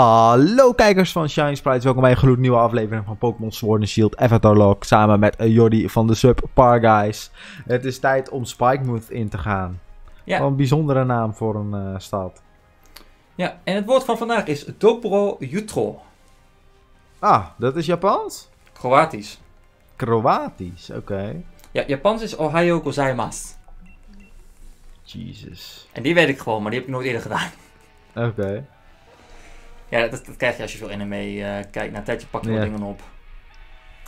Hallo kijkers van Shiny Sprites, welkom bij een gloednieuwe aflevering van Pokémon Sword and Shield Avatar Log samen met Jordi van de Sub Par Guys. Het is tijd om Spikemouth in te gaan. Ja. Wat een bijzondere naam voor een stad. Ja, en het woord van vandaag is Dobro Jutro. Ah, dat is Japans? Kroatisch. Kroatisch, oké. Okay. Ja, Japans is Ohayou gozaimasu. Jezus. En die weet ik gewoon, maar die heb ik nooit eerder gedaan. Oké. Okay. Ja, dat krijg je als je veel anime kijkt. Na een tijdje pak je wat dingen op.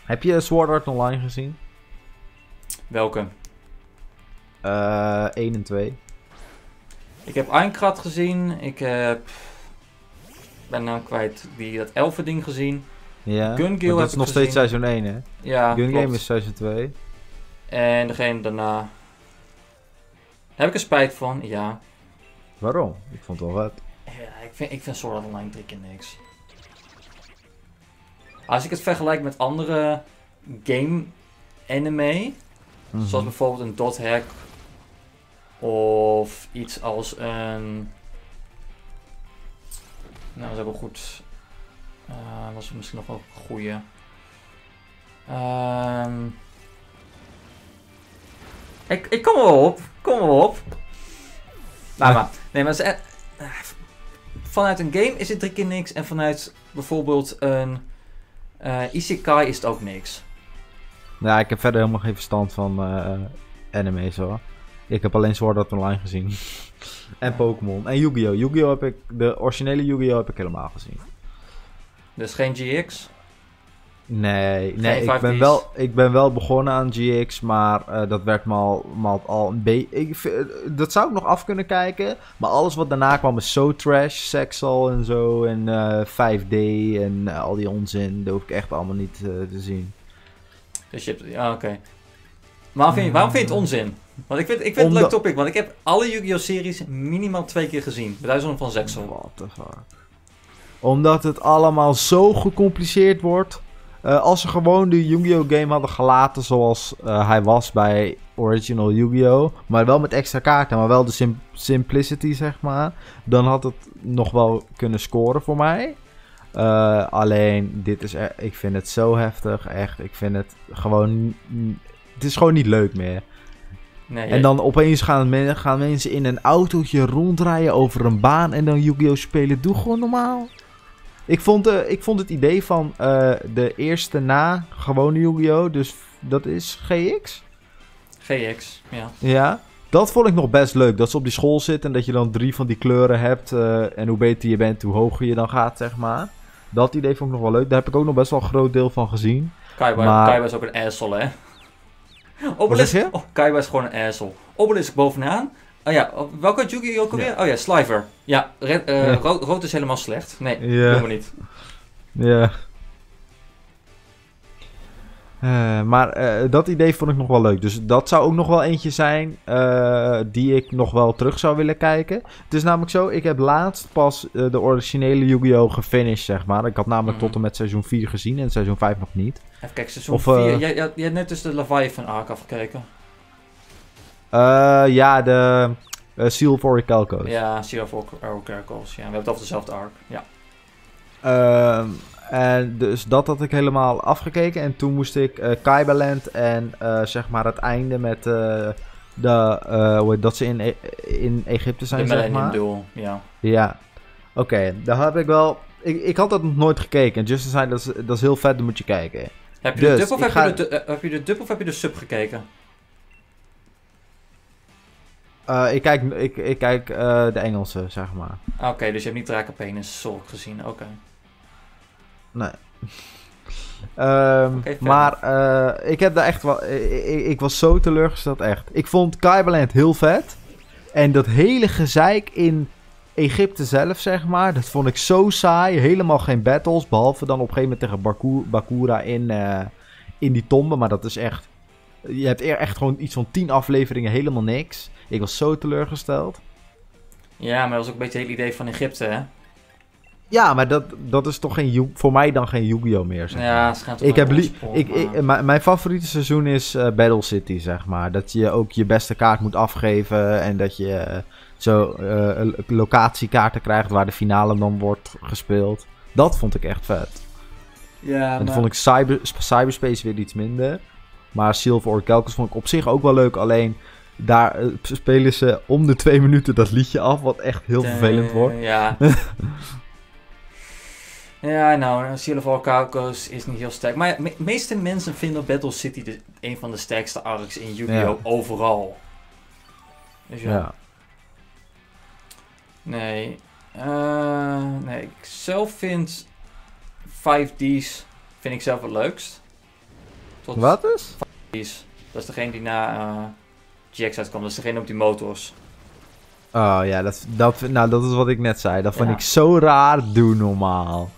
Heb je Sword Art Online gezien? Welke? 1 en 2. Ik heb Aincrad gezien. Ik heb... ben nou kwijt dat elfending gezien. Ja, Gun Gale dat is nog steeds seizoen 1, hè? Ja, Gun Game is seizoen 2. En degene daarna... daar heb ik er spijt van, ja. Waarom? Ik vond het wel wat. Ja, ik vind Sword Art Online 3 keer niks. Als ik het vergelijk met andere game-anime, zoals bijvoorbeeld een dot-hack of iets als een... Nou, dat is ook wel goed. Was er misschien nog wel een goede. Ik kom er wel op. Nou, maar. Nee, maar... vanuit een game is het 3 keer niks en vanuit bijvoorbeeld een isekai is het ook niks. Ja, ik heb verder helemaal geen verstand van anime's hoor. Ik heb alleen Sword Art Online gezien. En Pokémon. En Yu-Gi-Oh! Yu-Gi-Oh! Heb ik, de originele Yu-Gi-Oh! Heb ik helemaal gezien. Dus geen GX? Nee, nee, ik ben wel begonnen aan GX, maar dat werd me al een beetje... Dat zou ik nog af kunnen kijken, maar alles wat daarna kwam is zo trash, Sexal en zo, en 5D en al die onzin, dat hoef ik echt allemaal niet te zien. Dus je hebt... Ja, oké. Waarom vind je het onzin? Want ik vind het een leuk topic, want ik heb alle Yu-Gi-Oh! Series minimaal 2 keer gezien, bij duizenden van Sexal. What the fuck? Omdat het allemaal zo gecompliceerd wordt... als ze gewoon de Yu-Gi-Oh! Game hadden gelaten zoals hij was bij Original Yu-Gi-Oh! Maar wel met extra kaarten, maar wel de simplicity, zeg maar. Dan had het nog wel kunnen scoren voor mij. Alleen, dit is ik vind het zo heftig, echt. Ik vind het gewoon... Het is gewoon niet leuk meer. Nee, en dan opeens gaan mensen in een autootje rondrijden over een baan en dan Yu-Gi-Oh! Spelen. Doe gewoon normaal. Ik vond het idee van de eerste na gewone Yu-Gi-Oh! Dus dat is GX? GX, ja. Ja, dat vond ik nog best leuk. Dat ze op die school zitten en dat je dan 3 van die kleuren hebt. En hoe beter je bent, hoe hoger je dan gaat, zeg maar. Dat idee vond ik nog wel leuk. Daar heb ik ook nog best wel een groot deel van gezien. Kaiba is ook een asshole, hè? Obelisk? Oh, Kaiba is gewoon een asshole. Obelisk bovenaan. Oh ja, welke Yu-Gi-Oh! Ook alweer? Oh ja, Sliver. Ja, rood is helemaal slecht. Nee, helemaal niet. Ja. Maar dat idee vond ik nog wel leuk. Dus dat zou ook nog wel eentje zijn die ik nog wel terug zou willen kijken. Het is namelijk zo, ik heb laatst pas de originele Yu-Gi-Oh! Gefinished, zeg maar. Ik had namelijk tot en met seizoen 4 gezien en seizoen 5 nog niet. Even kijken, seizoen 4. Jij hebt net dus de Leviathan Arc afgekeken. Ja, de Seal for Recalcos. Ja, Seal for Recalcos. Ja. We hebben het over dezelfde arc. Ja. En dus dat had ik helemaal afgekeken. En toen moest ik Kaiba Land en zeg maar het einde met dat ze in Egypte zijn, zeg maar. De Millennium Duel, ja. Ja. Oké, daar heb ik wel... Ik had dat nog nooit gekeken. Justin zei, dat is heel vet, dan moet je kijken. Heb je de dub of heb je de sub gekeken? Ik kijk de Engelse, zeg maar. Oké, dus je hebt niet Drakenpenis Solk gezien, oké. Nee. Maar ik heb daar echt wel... Ik was zo teleurgesteld, echt. Ik vond Kaiba Land heel vet. En dat hele gezeik in Egypte zelf, zeg maar, dat vond ik zo saai. Helemaal geen battles, behalve dan op een gegeven moment tegen Bakura in die tombe. Maar dat is echt... Je hebt echt gewoon iets van 10 afleveringen, helemaal niks. Ik was zo teleurgesteld. Ja, maar dat was ook een beetje het hele idee van Egypte, hè? Ja, maar dat is toch geen, voor mij dan geen Yu-Gi-Oh! Meer, zeg maar. Ja, ze gaan toch mijn favoriete seizoen is Battle City, zeg maar. Dat je ook je beste kaart moet afgeven en dat je zo locatiekaarten krijgt waar de finale dan wordt gespeeld. Dat vond ik echt vet. Ja, en dan vond ik Cyberspace weer iets minder. Maar Silver Orkelkus vond ik op zich ook wel leuk, alleen... Daar spelen ze om de 2 minuten dat liedje af, wat echt heel vervelend wordt. Ja, ja nou, Seal of All Calcos is niet heel sterk. Maar de meeste mensen vinden Battle City een van de sterkste arcs in Yu-Gi-Oh! Ja. Overal. Dus ja. Nee. Nee, ik zelf vind 5D's vind ik zelf het leukst. Tot wat is? 5D's. Dat is degene die na... Jax uitkwam, dat is degene op die motors. Oh ja, dat is wat ik net zei. Dat vond ik zo raar, doe normaal.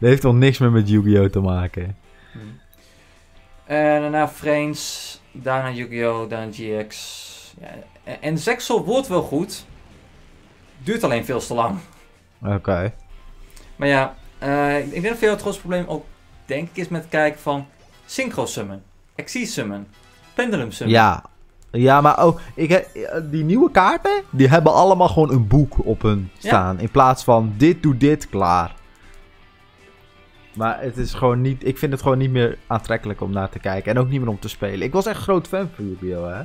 Dat heeft toch niks meer met Yu-Gi-Oh! Te maken. En daarna Frames, daarna Yu-Gi-Oh!, daarna GX. Ja, en Zexel wordt wel goed. Duurt alleen veel te lang. Oké. Maar ja, ik denk dat veel het grootste probleem ook, denk ik, is met kijken van... Synchro Summon, Exceed Summon, Pendulum Summon. Ja. Ja, maar oh, die nieuwe kaarten, die hebben allemaal gewoon een boek op hun staan. Ja. In plaats van dit doe dit, klaar. Maar het is gewoon niet, ik vind het gewoon niet meer aantrekkelijk om naar te kijken. En ook niet meer om te spelen. Ik was echt groot fan van Yu-Gi-Oh! Hè.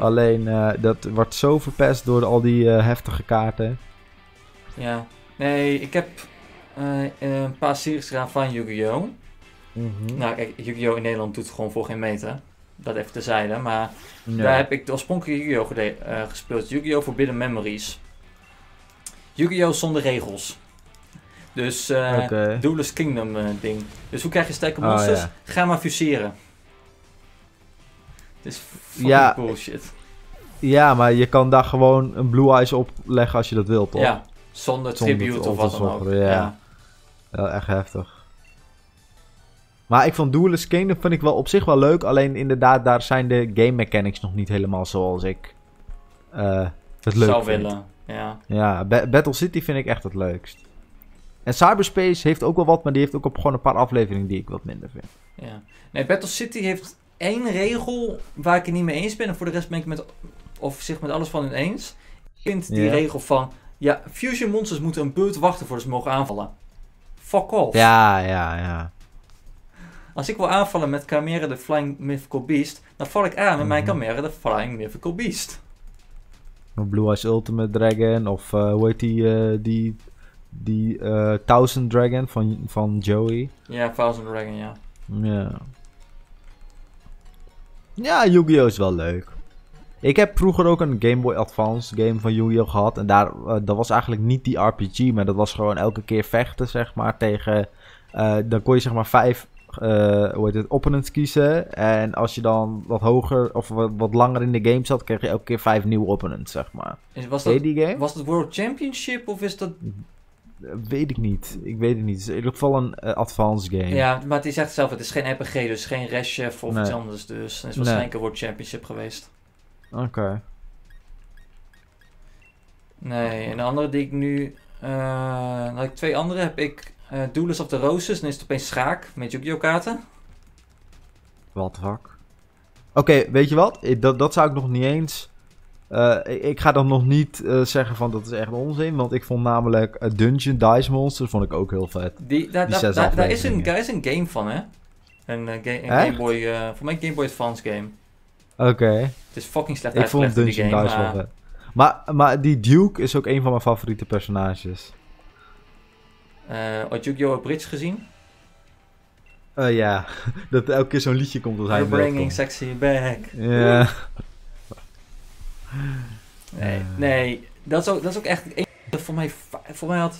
Alleen, dat wordt zo verpest door al die heftige kaarten. Ja, nee, ik heb een paar series gedaan van Yu-Gi-Oh! Nou, kijk, Yu-Gi-Oh! In Nederland doet het gewoon voor geen meter. Dat even terzijde, maar daar heb ik de oorspronkelijke Yu-Gi-Oh! Gespeeld. Yu-Gi-Oh! Forbidden Memories. Yu-Gi-Oh! Zonder regels. Dus Duelist Kingdom ding. Dus hoe krijg je sterke monsters? Ja. Ga maar fuseren. Het is fucking bullshit. Ja, maar je kan daar gewoon een Blue Eyes op leggen als je dat wilt, toch? Ja, zonder tribute of wat dan ook. Ja, echt heftig. Maar ik vond Duelist Kingdom vind ik wel op zich wel leuk. Alleen inderdaad, daar zijn de game mechanics nog niet helemaal zoals ik het leuk zou willen. Ja, Battle City vind ik echt het leukst. En Cyberspace heeft ook wel wat, maar die heeft ook op gewoon een paar afleveringen die ik wat minder vind. Ja. Nee, Battle City heeft 1 regel waar ik het niet mee eens ben. En voor de rest ben ik met alles van het eens. Ik vind die regel van, ja, Fusion Monsters moeten een beurt wachten voordat ze mogen aanvallen. Fuck off. Ja. Als ik wil aanvallen met Chimera de Flying Mythical Beast, dan val ik aan met mijn Chimera de Flying Mythical Beast. Blue Eyes Ultimate Dragon, of hoe heet die Thousand Dragon van Joey. Ja, Thousand Dragon, ja. Ja, Yu-Gi-Oh! Is wel leuk. Ik heb vroeger ook een Game Boy Advance game van Yu-Gi-Oh! Gehad. En daar, dat was eigenlijk niet die RPG, maar dat was gewoon elke keer vechten, zeg maar, tegen... dan kon je zeg maar 5... opponents kiezen. En als je dan wat hoger of wat langer in de game zat, kreeg je elke keer 5 nieuwe opponents, zeg maar. Was dat World Championship of is dat... Weet ik niet. Ik weet het niet. Het is in ieder geval een advanced game. Ja, maar het is echt zelf. Het is geen RPG, dus geen Reshef of iets anders. Dus het is waarschijnlijk een World Championship geweest. Oké. Nee, en de andere die ik nu... had ik 2 andere. Heb ik... Duelist of the Roses, dan is het opeens schaak met Yu-Gi-Oh! Kaarten. What the fuck? Oké, weet je wat? Dat zou ik nog niet eens... ik ga dan nog niet zeggen van dat is echt onzin, want ik vond namelijk Dungeon Dice Monsters vond ik ook heel vet. Daar is een game van, hè? Een Game Boy, voor mij een Game Boy Advance game. Oké. Het is fucking slecht uitgelegd in die game. Ik vond Dungeon Dice wel vet. Maar die Duke is ook een van mijn favoriete personages. Had Yu-Gi-Oh! Bridge gezien? Ja, dat elke keer zo'n liedje komt als hij bringing sexy back. Ja. Nee, dat is ook echt... Voor mij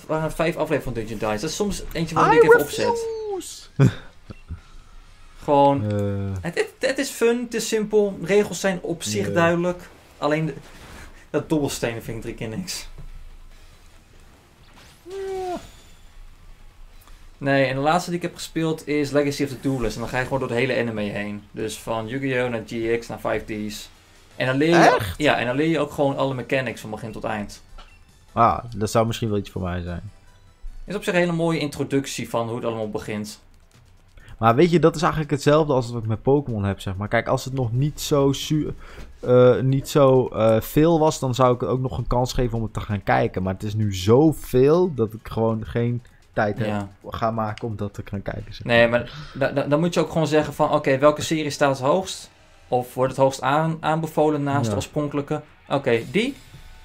waren het 5 afleveringen van Dungeon Dice. Dat is soms eentje waar ik even opzet. Gewoon... Het is fun, het is simpel. Regels zijn op zich duidelijk. Alleen dat dobbelstenen vind ik 3 keer niks. Nee, en de laatste die ik heb gespeeld is Legacy of the Duelist. En dan ga je gewoon door het hele anime heen. Dus van Yu-Gi-Oh! Naar GX, naar 5D's. En dan leer je, ook gewoon alle mechanics van begin tot eind. Ah, dat zou misschien wel iets voor mij zijn. Is op zich een hele mooie introductie van hoe het allemaal begint. Maar weet je, dat is eigenlijk hetzelfde als wat ik met Pokémon heb, zeg maar. Kijk, als het nog niet zo, veel was, dan zou ik het ook nog een kans geven om het te gaan kijken. Maar het is nu zoveel dat ik gewoon geen tijd ga maken om dat te gaan kijken. Zeg maar. Nee, maar dan moet je ook gewoon zeggen van, oké, welke serie staat het hoogst? Of wordt het hoogst aanbevolen naast de oorspronkelijke? Oké, die?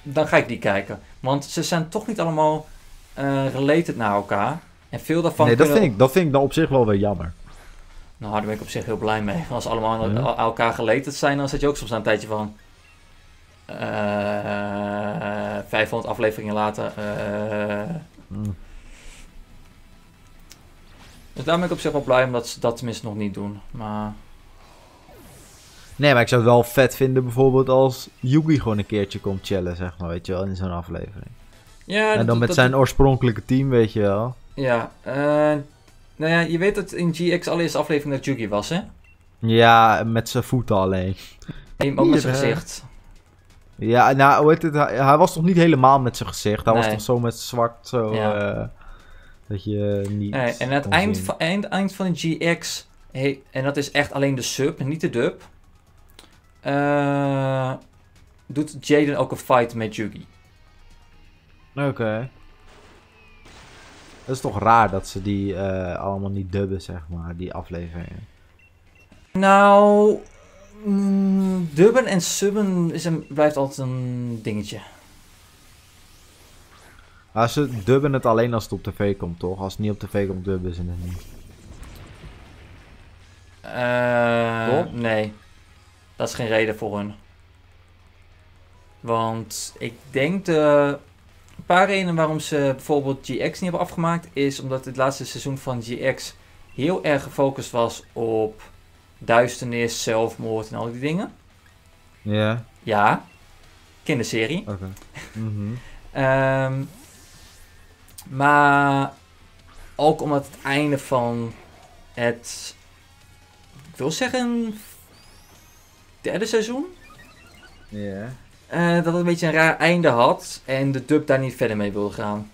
Dan ga ik die kijken. Want ze zijn toch niet allemaal related naar elkaar. En veel daarvan... Nee, dat vind ik dan op zich wel weer jammer. Nou, daar ben ik op zich heel blij mee. Als ze allemaal aan elkaar related zijn, dan zit je ook soms aan een tijdje van... 500 afleveringen later... Dus daar ben ik op zich wel blij omdat ze dat tenminste nog niet doen. Maar... Nee, maar ik zou het wel vet vinden bijvoorbeeld als Yugi gewoon een keertje komt chillen, zeg maar, weet je wel, in zo'n aflevering. Ja, en dan met zijn oorspronkelijke team, weet je wel. Ja, nou ja, je weet dat in GX allereerste aflevering dat Yugi was, hè? Ja, met zijn voeten alleen. En ook met zijn gezicht. Ja, nou, hoe heet het? Hij was toch niet helemaal met zijn gezicht? Hij was toch zo met zwart, zo, dat je niet... Nee, en het eind van de GX, en dat is echt alleen de sub, niet de dub... doet Jaden ook een fight met Yugi. Oké. Dat is toch raar dat ze die allemaal niet dubben, zeg maar, die afleveringen. Nou, dubben en subben blijft altijd een dingetje. Maar ze dubben het alleen als het op tv komt, toch? Als het niet op tv komt, dubben ze het niet. Nee. Dat is geen reden voor hun. Want ik denk de... Een paar redenen waarom ze bijvoorbeeld GX niet hebben afgemaakt... is omdat het laatste seizoen van GX heel erg gefocust was op... duisternis, zelfmoord en al die dingen. Ja. Ja. Kinderserie. Oké. Mm-hmm. Maar... ook omdat het einde van het... Ik wil zeggen... derde seizoen. Ja. Dat het een beetje een raar einde had en de dub daar niet verder mee wilde gaan.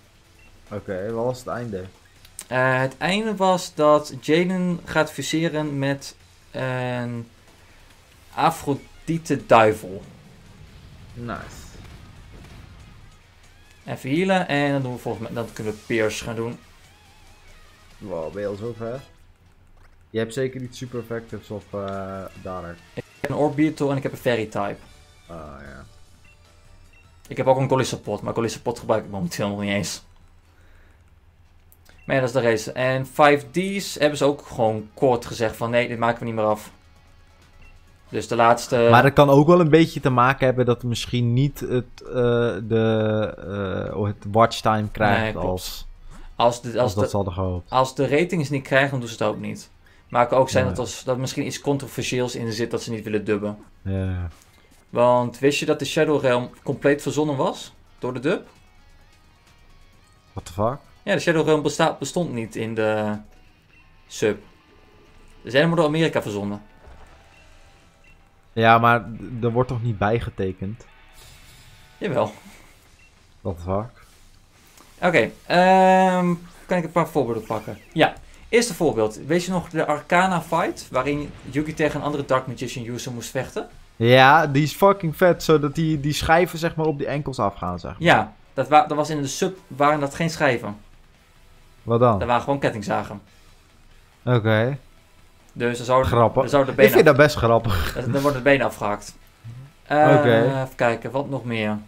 Oké, wat was het einde? Het einde was dat Jaden gaat fuseren met een Afrodite duivel. Nice. Even healen en dan doen we volgens mij, dan kunnen we Pierce gaan doen. Wow, ben je al zo ver? Je hebt zeker niet super effectives of daar. Ik heb een Orbeetle en ik heb een Fairy type. Ja. Ik heb ook een Golisopod, maar Golisopod gebruik ik momenteel nog niet eens. Maar ja, dat is de race. En 5D's hebben ze ook gewoon kort gezegd van nee, dit maken we niet meer af. Dus de laatste... Maar dat kan ook wel een beetje te maken hebben dat misschien niet het, het watchtime krijgt als dat ze hadden gehoopt. Als de ratings niet krijgen, dan doen ze het ook niet. Maar kan ook zijn dat er misschien iets controversieels in zit dat ze niet willen dubben. Ja. Want wist je dat de Shadow Realm compleet verzonnen was door de dub? What the fuck? Ja, de Shadow Realm bestond niet in de sub. Ze zijn helemaal door Amerika verzonnen. Ja, maar er wordt toch niet bijgetekend? Jawel. What the fuck? Oké, kan ik een paar voorbeelden pakken? Ja. Eerste voorbeeld, weet je nog de Arcana fight, waarin Yugi tegen een andere Dark Magician user moest vechten? Ja, die is fucking vet, zodat die schijven zeg maar op die enkels afgaan, zeg maar. Ja, dat was in de sub, waren dat geen schijven. Wat dan? Dat waren gewoon kettingzagen. Oké. Dus dan zouden de benen... Ik vind dat best grappig. Dan worden de benen afgehakt. Even kijken, wat nog meer?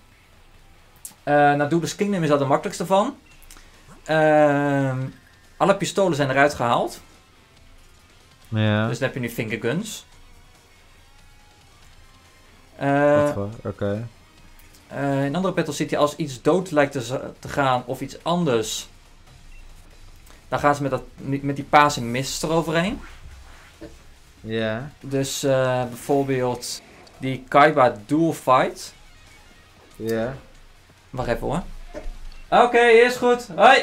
Nou, Duel's Kingdom is dat de makkelijkste van. Alle pistolen zijn eruit gehaald. Ja. Dus dan heb je nu fingerguns. Oké. In andere battles zit je als iets dood lijkt te gaan of iets anders. Dan gaan ze met die paarse mist eroverheen. Ja. Dus bijvoorbeeld die Kaiba Duel Fight. Ja. Wacht even hoor. Oké, is goed. Hoi!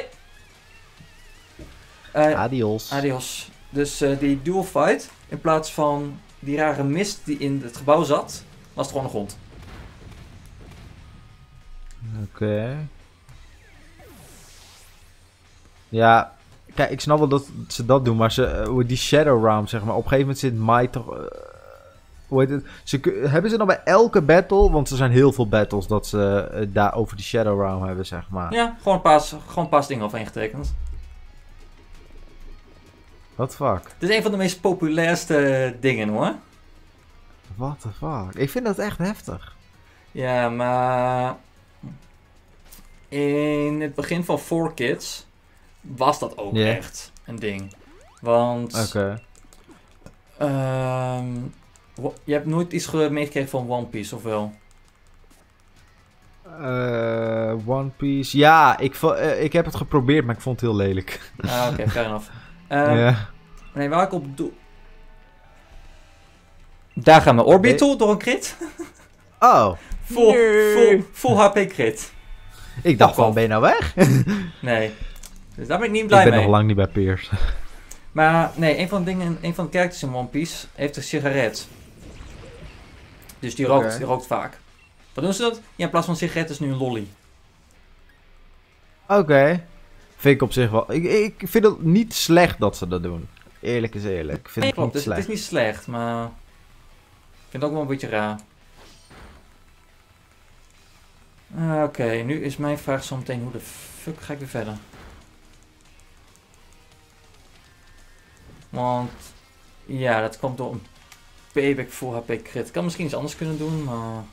Adios. Adios. Dus die dual fight, in plaats van die rare mist die in het gebouw zat, was het gewoon de grond. Oké. Ja, kijk, ik snap wel dat ze dat doen, maar ze, die Shadow Realm, zeg maar, op een gegeven moment zit Mai toch... hoe heet het? Hebben ze dan bij elke battle, want er zijn heel veel battles dat ze daar over die Shadow Realm hebben, zeg maar. Ja, gewoon pas dingen overeengetekend. What the fuck? Dit is een van de meest populairste dingen, hoor. What the fuck? Ik vind dat echt heftig. Ja, maar... in het begin van 4Kids was dat ook echt een ding. Want... oké. Je hebt nooit iets meegekregen van One Piece, of wel? One Piece... ja, ik heb het geprobeerd, maar ik vond het heel lelijk. Oké, fair enough. Nee, waar ik op doe... daar gaan we Orbital door een crit. Oh. Full HP crit. Ik dacht van, ben je nou weg? Nee. Dus daar ben ik niet blij mee. Ik ben nog lang niet bij Piers. Maar nee, een van de characters in One Piece heeft een sigaret. Dus die rookt vaak. Wat doen ze dat? Ja, in plaats van een sigaret is nu een lolly. Oké. Vind ik op zich wel... Ik vind het niet slecht dat ze dat doen. Eerlijk is eerlijk. Ik vind het niet slecht. Het is niet slecht, maar... ik vind het ook wel een beetje raar. Oké, nu is mijn vraag zometeen... hoe de fuck ga ik weer verder? Want... ja, dat komt door een payback voor HP crit. Ik kan misschien iets anders kunnen doen, maar...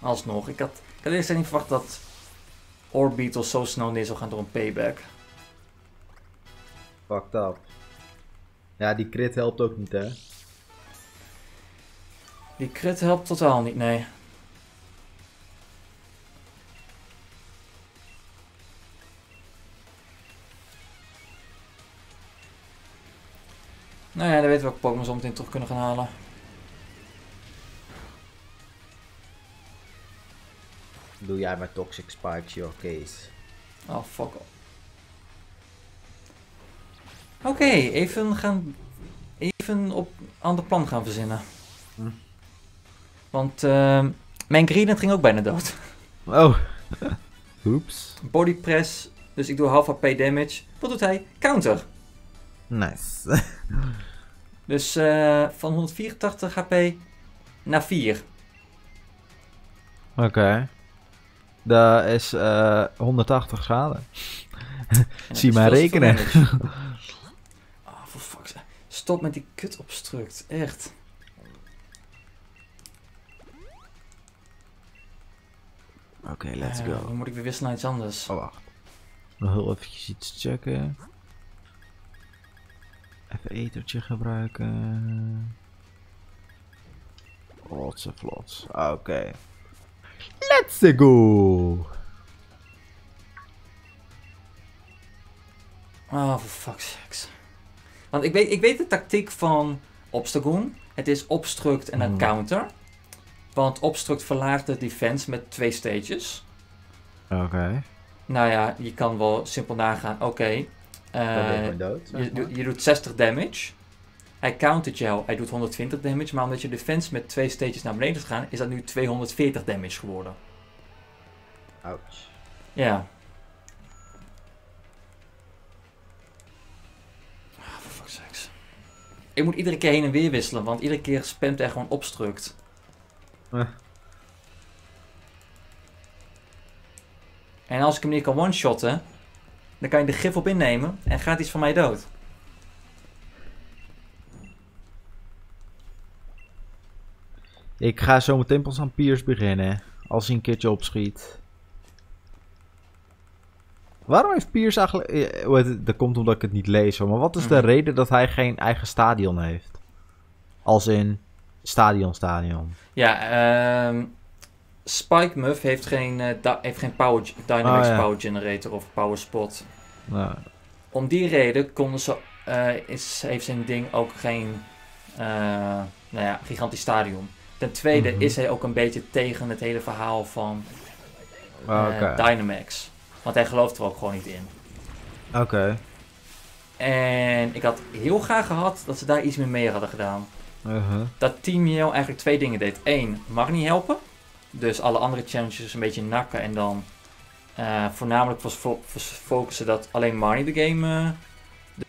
alsnog. Ik had eerst niet verwacht dat... Orbital zo snel neer zou gaan door een payback. Fucked up. Ja, die crit helpt ook niet, hè? Die crit helpt totaal niet, nee. Nou ja, dan weten we welke Pokémon zo meteen terug kunnen gaan halen. Doe jij maar Toxic Spikes your case. Oh, fuck off. Oké, even op ander plan gaan verzinnen. Want mijn Greedent ging ook bijna dood. Oh. Oeps. Body press, dus ik doe half HP damage. Wat doet hij? Counter. Nice. Dus van 184 HP naar 4. Oké. Dat is 180 schade. Zie maar rekenen. Oh, for fuck's sake. Stop met die kut obstruct, echt. Oké, let's go. Dan moet ik weer naar iets anders. Oh, wacht. Nog heel eventjes iets checken. Even ethertje gebruiken. Rotse vlots. Oké. Let's go! Oh, for fuck's sake. Want ik weet de tactiek van Obstagoon. Het is obstruct en een counter. Want obstruct verlaagt de defense met 2 stages. Oké. Nou ja, je kan wel simpel nagaan. Oké. Je doet 60 damage. Hij countert jou, hij doet 120 damage, maar omdat je defense met 2 stages naar beneden is gegaan, is dat nu 240 damage geworden. Ouch. Ja. Ah, for fuck's sake. Ik moet iedere keer heen en weer wisselen, want iedere keer spamt hij gewoon obstruct. En als ik hem niet kan one-shotten, dan kan je de gif op innemen en gaat iets van mij dood. Ik ga zo meteen pas aan Piers beginnen, als hij een keertje opschiet. Waarom heeft Piers eigenlijk... dat komt omdat ik het niet lees hoor, maar wat is de reden dat hij geen eigen stadion heeft? Als in stadion. Ja, Spike Muff heeft geen power, Dynamics Power Generator of Power Spot. Nou. Om die reden konden ze, heeft zijn ding ook geen gigantisch stadion. Ten tweede is hij ook een beetje tegen het hele verhaal van Dynamax. Want hij gelooft er ook gewoon niet in. Oké. En ik had heel graag gehad dat ze daar iets mee hadden gedaan. Dat Team Yell eigenlijk 2 dingen deed. 1, Magni helpen. Dus alle andere challenges een beetje nakken en dan Voornamelijk focussen dat alleen Marnie de game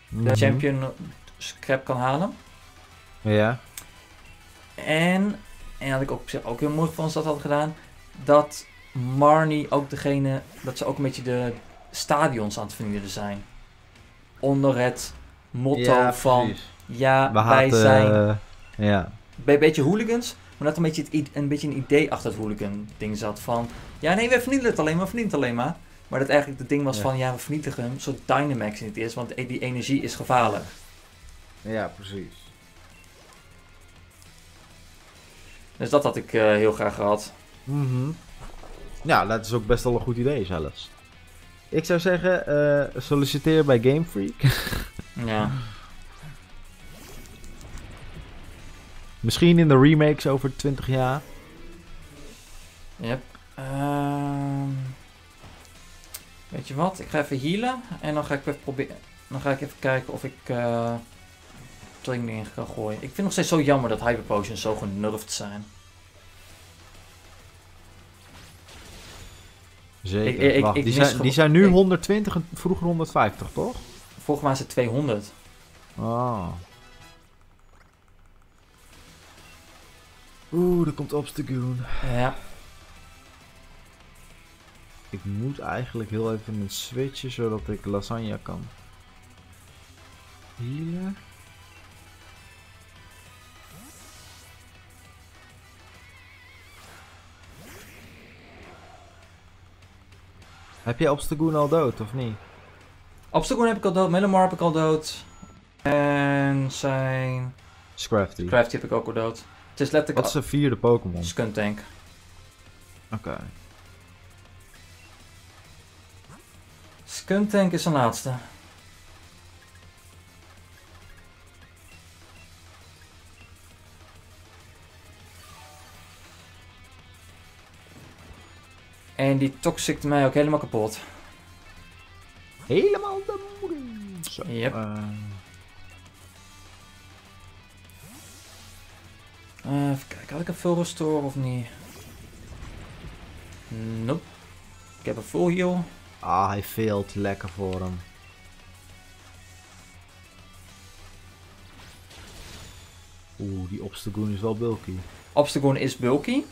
de champion scrap kan halen. Ja. En had ik ook op zich ook heel mooi van als dat had gedaan, dat Marnie ook degene, dat ze ook een beetje de stadions aan het vernielen zijn. Onder het motto van, ja, wij zijn bij een beetje hooligans, maar dat een beetje een idee achter het hooligan ding zat van, ja nee, wij vernielen het alleen maar, Maar dat eigenlijk het ding was van, ja, we vernietigen hem, zo'n Dynamax in het is, want die energie is gevaarlijk. Ja, precies. Dus dat had ik heel graag gehad. Ja, dat is ook best wel een goed idee zelfs. Ik zou zeggen, solliciteer bij Game Freak. Ja. Misschien in de remakes over 20 jaar. Yep. Weet je wat? Ik ga even healen en dan ga ik even proberen. Dan ga ik even kijken of ik Tling erin kan gooien. Ik vind het nog steeds zo jammer dat Hyper Potions zo genurfd zijn. Zeker. Die zijn nu 120 en vroeger 150, toch? Volgens mij is het 200. Oh. Oeh, er komt Obstagoon. Ja. Ik moet eigenlijk heel even switchen zodat ik Lasagna kan. Hier. Heb jij Obstagoon al dood, of niet? Obstagoon heb ik al dood, Malamar heb ik al dood. En zijn... Scrafty. Scrafty heb ik ook al dood. Het is letterlijk... Wat is de vierde Pokémon? Skuntank. Oké. Skuntank is zijn laatste. En die toxikt mij ook helemaal kapot. Helemaal de moeder. Zo. Yep. Even kijken, had ik een full restore of niet? Nope. Ik heb een full heal. Ah, hij failed. Lekker voor hem. Oeh, die Obstagoon is wel bulky. Obstagoon is bulky.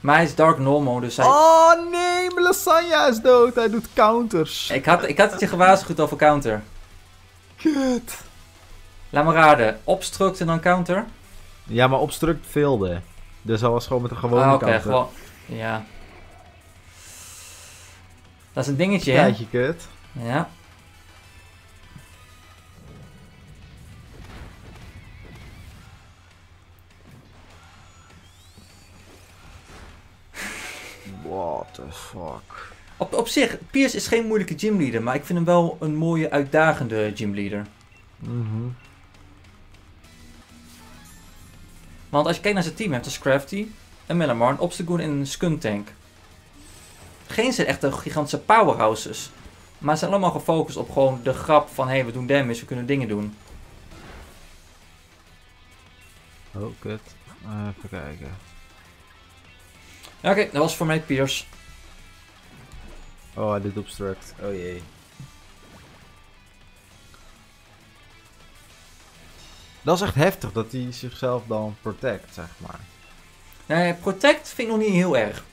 Maar hij is Dark Normal, dus hij... Oh nee, mijn Lasagna is dood. Hij doet counters. Ik had het je gewaarschuwd over counter. Kut. Laat me raden. Obstruct en dan counter? Ja, maar Obstruct failde. Dus hij was gewoon met een gewone counter. Oké, gewoon... Ja. Dat is een dingetje, hè? Tijdje kut. Ja. What the fuck. Op zich, Piers is geen moeilijke gymleader, maar ik vind hem wel een mooie, uitdagende gymleader. Want als je kijkt naar zijn team, heeft hij Scrafty, een Malamar, een Obstagoon en een Skuntank. Geen zijn echte gigantische powerhouses, maar ze zijn allemaal gefocust op gewoon de grap van hé, we doen damage, we kunnen dingen doen. Oh, kut. Even kijken. Oké, dat was voor mij Piers. Oh, hij doet Obstruct. Oh jee. Dat is echt heftig dat hij zichzelf dan protect, zeg maar. Nee, protect vind ik nog niet heel erg.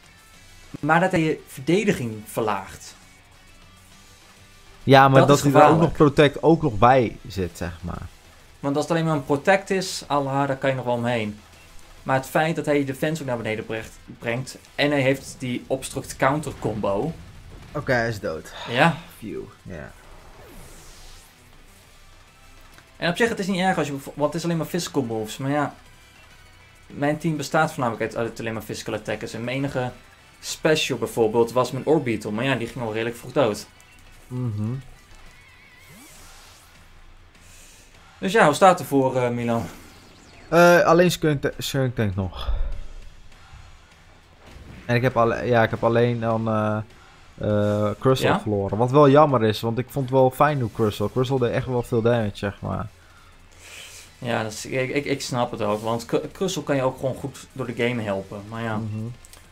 Maar dat hij je verdediging verlaagt. Ja, maar dat hij daar ook nog protect bij zit, zeg maar. Want als het alleen maar een protect is, Allah, daar kan je nog wel omheen. Maar het feit dat hij je defense ook naar beneden brengt. En hij heeft die obstruct counter combo. Oké, hij is dood. Ja. Phew. Ja. En op zich, het is niet erg als je... Want het is alleen maar physical moves. Maar ja... Mijn team bestaat voornamelijk uit alleen maar physical attackers. En mijn enige... Special bijvoorbeeld was mijn Orbeetle, maar ja, die ging al redelijk vroeg dood. Dus ja, hoe staat het voor Milan? Alleen Skuntank nog. En ik heb, ik heb alleen dan Crustle verloren. Wat wel jammer is, want ik vond wel fijn hoe Crustle. Crustle deed echt wel veel damage, zeg maar. Ja, dat is, ik snap het ook, want Crustle kan je ook gewoon goed door de game helpen, maar ja.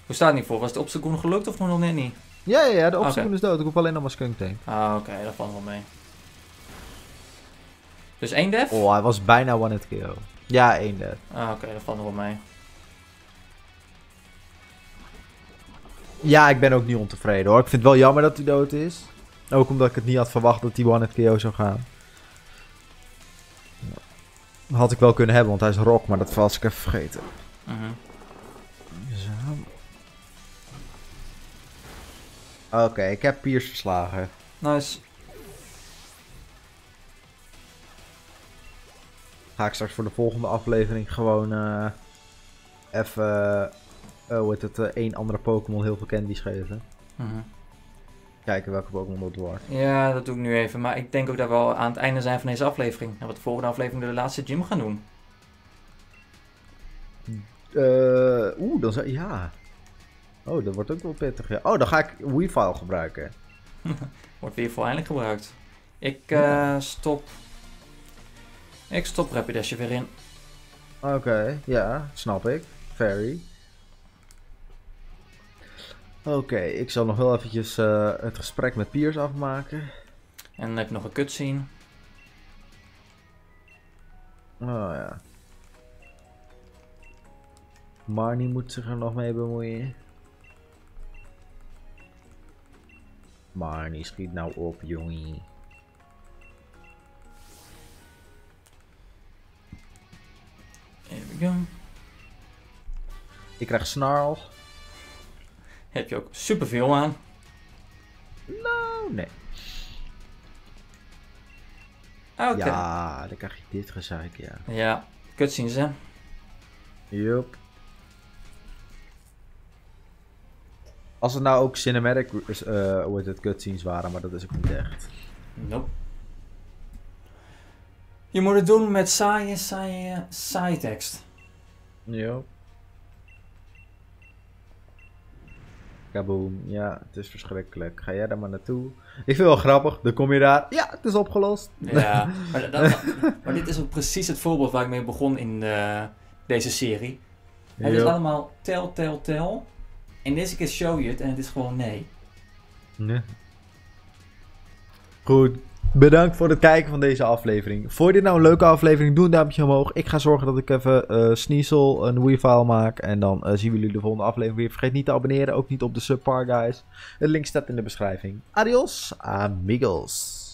Hoe staat het niet voor? Was de Obstagoon gelukt of nog net niet? Ja, de obstacle is dood. Ik hoef alleen nog maar skunk tank. Ah, oké, dat valt wel mee. Dus 1 death? Oh, hij was bijna one hit kill. Ja, 1 death. Ah, oké, dat valt nog wel mee. Ja, ik ben ook niet ontevreden hoor. Ik vind het wel jammer dat hij dood is. Ook omdat ik het niet had verwacht dat hij one hit KO zou gaan. Had ik wel kunnen hebben, want hij is rock, maar dat was ik even vergeten. Zo. Oké, ik heb Piers verslagen. Nice. Ga ik straks voor de volgende aflevering gewoon even... hoe heet het? Één andere Pokémon heel veel candies geven. Kijken welke Pokémon dat wordt. Ja, dat doe ik nu even. Maar ik denk ook dat we al aan het einde zijn van deze aflevering. En wat de volgende aflevering de laatste gym gaan doen. Dan zou... Ja. Oh, dat wordt ook wel pittig. Ja. Oh, dan ga ik Weavile gebruiken. Wordt Weavile eindelijk gebruikt. Ik stop Rapidashje weer in. Oké, ja. Snap ik. Fairy. Oké, ik zal nog wel eventjes het gesprek met Piers afmaken. En dan heb je nog een cutscene. Oh ja. Marnie moet zich er nog mee bemoeien. Marnie, schiet nou op, jongen. Even gaan. Ik krijg Snarl. Heb je ook superveel aan? Nou, nee. Oké. Ja, dan krijg je dit gezeik, ja. Ja, cutscenes hè? Yup. Als het nou ook cinematic cutscenes waren, maar dat is ook niet echt. Nope. Je moet het doen met saaie tekst. Yup. Kaboom. Ja, het is verschrikkelijk. Ga jij daar maar naartoe? Ik vind het wel grappig. Dan kom je daar. Ja, het is opgelost. Ja, maar dit is ook precies het voorbeeld waar ik mee begon in deze serie. Het is allemaal tel. En deze keer show je het en het is gewoon nee. Nee. Goed. Bedankt voor het kijken van deze aflevering. Vond je dit nou een leuke aflevering? Doe een duimpje omhoog. Ik ga zorgen dat ik even Sneasel een Weavile maak. En dan zien we jullie de volgende aflevering weer. Vergeet niet te abonneren. Ook niet op de Subpar Guys. De link staat in de beschrijving. Adios, amigos.